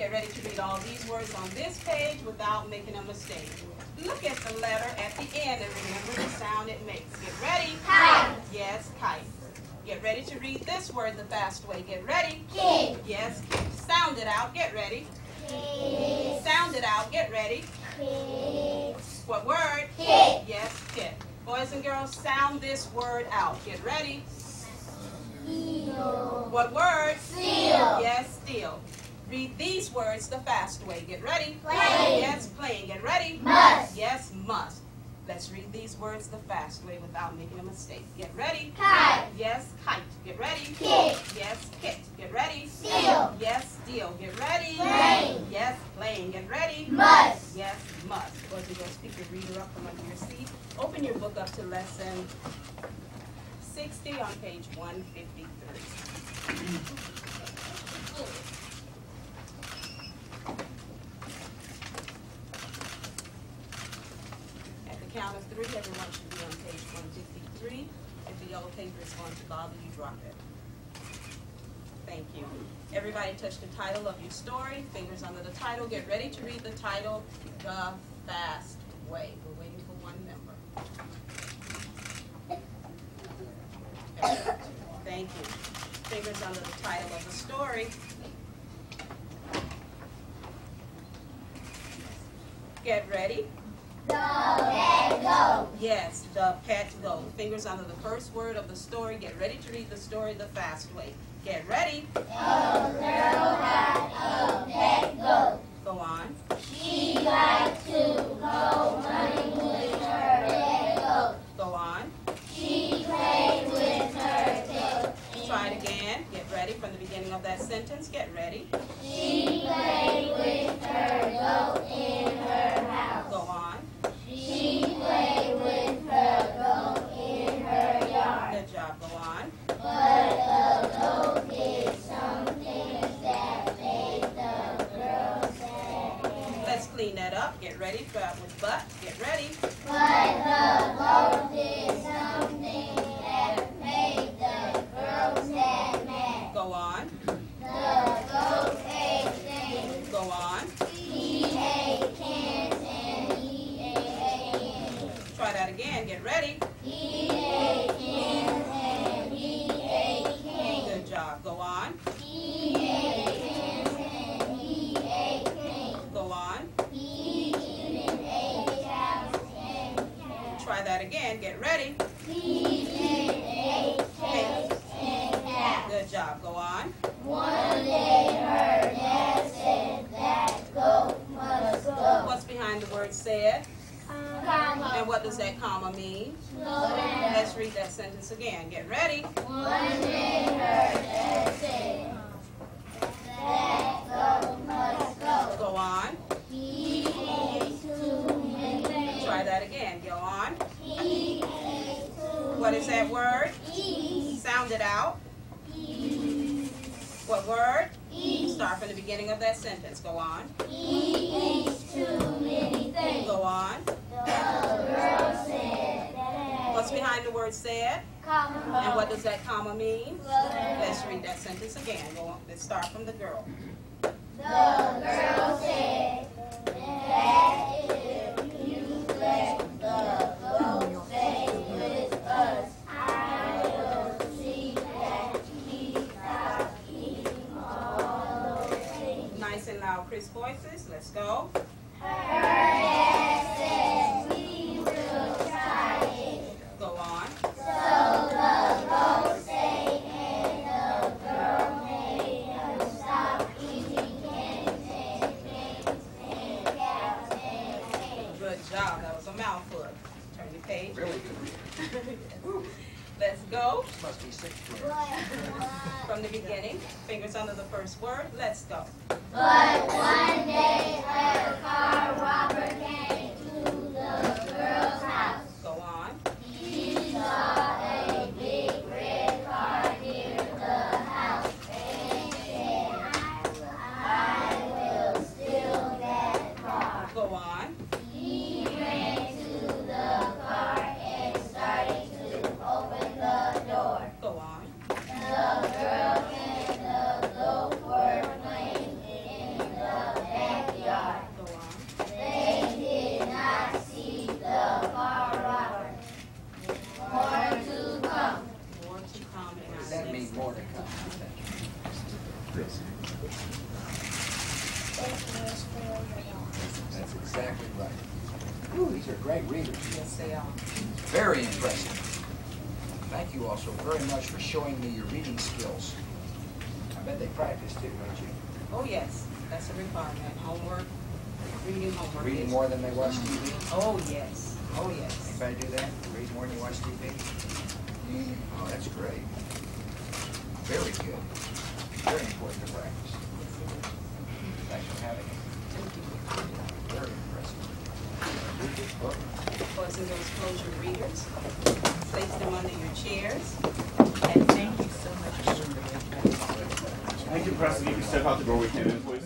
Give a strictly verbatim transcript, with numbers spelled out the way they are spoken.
Get ready to read all these words on this page without making a mistake. Look at the letter at the end and remember the sound it makes. Get ready. Kite. Yes, kite. Get ready to read this word the fast way. Get ready. Kid. Yes, kid. Sound it out. Get ready. Kid. Sound it out. Get ready. Kid. What word? Kid. Yes, kid. Boys and girls, sound this word out. Get ready. Steel. What word? Steel. Yes, steel. Read these words the fast way. Get ready. Play. Yes, playing. Get ready. Must. Yes, must. Let's read these words the fast way without making a mistake. Get ready. Kite. Yes, kite. Get ready. Kick. Yes, kick. Get ready. Steal. Yes, steal. Get ready. Play. Yes, playing. Get ready. Must. Yes, must. Or to go speak your reader up from under your seat. Open your book up to lesson sixty on page one fifty-three. Count of three, everyone should be on page one fifty-three. If the yellow paper is going to bother you, drop it. Thank you. Everybody touch the title of your story. Fingers under the title. Get ready to read the title, The Fast Way. We're waiting for one member. Everybody. Thank you. Fingers under the title of the story. Get ready. The pet goat. Yes, the pet goat. Fingers under the first word of the story. Get ready to read the story the fast way. Get ready. The girl had a pet goat. Go on. She liked to go running with her pet goat. Go on. She played with her pet goat. Try it again. Get ready from the beginning of that sentence. Get ready. She played with her goat in her house. Go on. She played with her goat in her yard. Good job, go on. But the goat did some things that made the girl sad. Let's clean that up. Get ready. Start with but. Get ready. But the goat did something that made the girl sad mad. Go on. The goat ate things. Go on. He ate cans and he ate eggs. Try that again. Get ready. He ate cans and he ate cans. Good job. Go on. He ate cans and he ate cans. Go on. He even ate cows and cows. Try that again. Get ready. He even ate cows and cows. Good job. Go on. One day her dad said that goat must go. What's behind the word said? Comma. And what does that comma mean? Go down. Let's read that sentence again. Get ready. One day her dad said that goat must go. Go on. He ate too many things. Try that again. Go on. He ate too. What is that word? He. Sound it out. He. What word? Eat. Start from the beginning of that sentence. Go on. He eats too many things. Go on. The girl said that. What's behind the word said? Comma. And what does that comma mean? Well, let's read that sentence again. Go on. Let's start from the girl. The girl said that if you let the goat stay with us, I will see that he stops. Nice and loud, crisp voices. Let's go. Her dad says we will try it. Go on. So the goat stayed and the girl made us stop eating cans and pigs and cows and pigs. Good job. That was a mouthful. Turn the page. Really good. Let's go. Must be six from the beginning. Fingers under the first word. Let's go. But one day a car robber came to the girl's house. Go on. He saw a big red car near the house and said, I will steal that car. Go on. He ran to the car and started to open the door. Go on. The girl and the goat were playing in the That's exactly right. Ooh, these are great readers. Yes, they are. Very impressive. Thank you also very much for showing me your reading skills. I bet they practice too, don't you? Oh, yes. That's a requirement. Homework, reading homework. Reading more than they watch T V? Oh, yes. Oh, yes. Anybody do that? Read more than you watch T V? Mm. Oh, that's great. Very good. Very important to practice. Thanks for having me. Very impressive. Read this book. Those close your readers. Place them under your chairs. And thank you so much. Thank you, Preston. You can step out the door. We came in, please.